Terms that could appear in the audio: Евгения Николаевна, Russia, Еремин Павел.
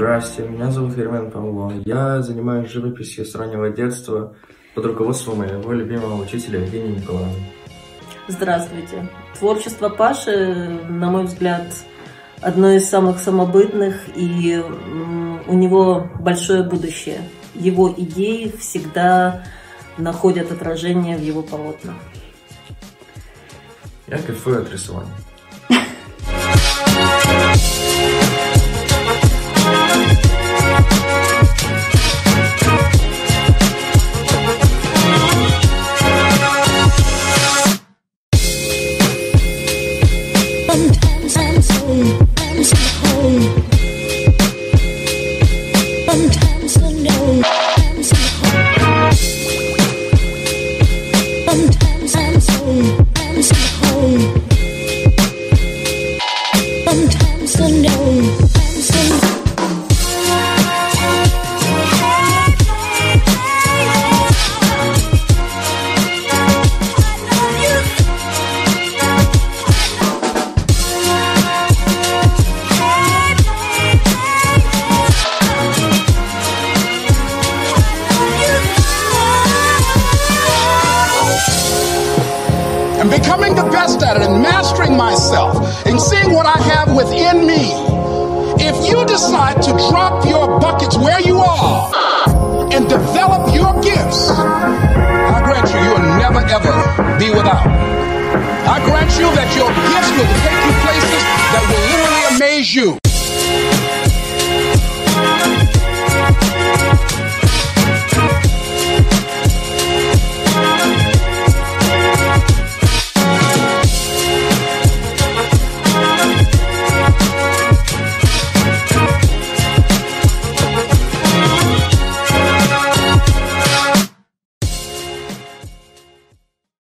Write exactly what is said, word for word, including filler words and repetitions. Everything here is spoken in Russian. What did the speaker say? Здравствуйте, меня зовут Еремин Павел. Я занимаюсь живописью с раннего детства под руководством моего любимого учителя Евгении Николаевны. Здравствуйте. Творчество Паши, на мой взгляд, одно из самых самобытных, и у него большое будущее. Его идеи всегда находят отражение в его полотнах. Я кайфую от рисования. Becoming the best at it and mastering myself and seeing what I have within me. If you decide to drop your buckets where you are and develop your gifts, I grant you, you will never ever be without. I grant you that your gifts will take you places that will literally amaze you.